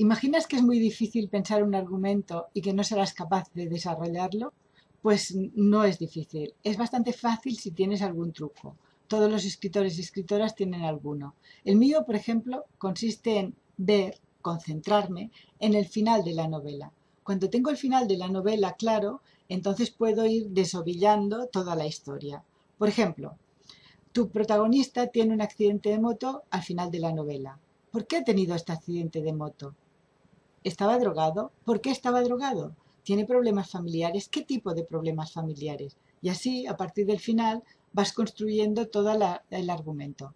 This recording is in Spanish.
¿Imaginas que es muy difícil pensar un argumento y que no serás capaz de desarrollarlo? Pues no es difícil. Es bastante fácil si tienes algún truco. Todos los escritores y escritoras tienen alguno. El mío, por ejemplo, consiste en ver, concentrarme, en el final de la novela. Cuando tengo el final de la novela claro, entonces puedo ir desovillando toda la historia. Por ejemplo, tu protagonista tiene un accidente de moto al final de la novela. ¿Por qué ha tenido este accidente de moto? ¿Estaba drogado? ¿Por qué estaba drogado? ¿Tiene problemas familiares? ¿Qué tipo de problemas familiares? Y así, a partir del final, vas construyendo todo el argumento.